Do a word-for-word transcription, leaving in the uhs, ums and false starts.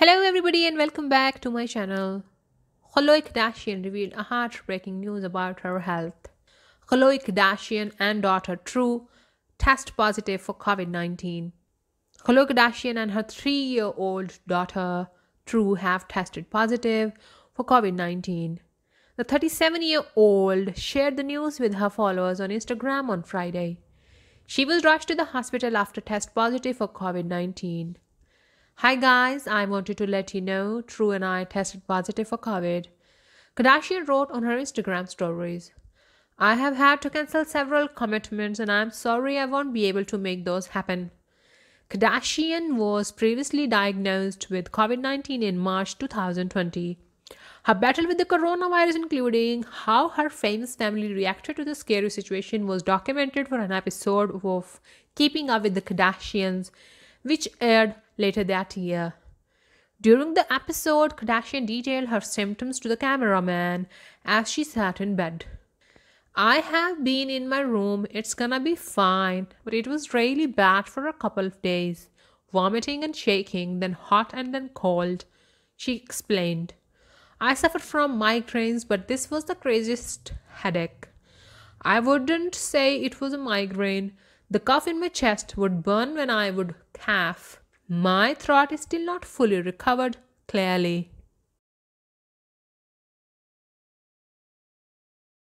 Hello everybody and welcome back to my channel. Khloé Kardashian revealed a heartbreaking news about her health. Khloé Kardashian and daughter True test positive for COVID nineteen. Khloé Kardashian and her three-year-old daughter True have tested positive for COVID nineteen. The thirty-seven-year-old shared the news with her followers on Instagram on Friday. She was rushed to the hospital after test positive for COVID nineteen. Hi guys, I wanted to let you know True and I tested positive for COVID. Kardashian wrote on her Instagram stories. I have had to cancel several commitments and I'm sorry I won't be able to make those happen. Kardashian was previously diagnosed with COVID nineteen in March two thousand twenty. Her battle with the coronavirus, including how her famous family reacted to the scary situation, was documented for an episode of Keeping Up with the Kardashians, which aired later that year. During the episode, Kardashian detailed her symptoms to the cameraman as she sat in bed. I have been in my room, it's gonna be fine, but it was really bad for a couple of days. Vomiting and shaking, then hot and then cold, she explained. I suffered from migraines, but this was the craziest headache. I wouldn't say it was a migraine. The cough in my chest would burn when I would cough. My throat is still not fully recovered, clearly.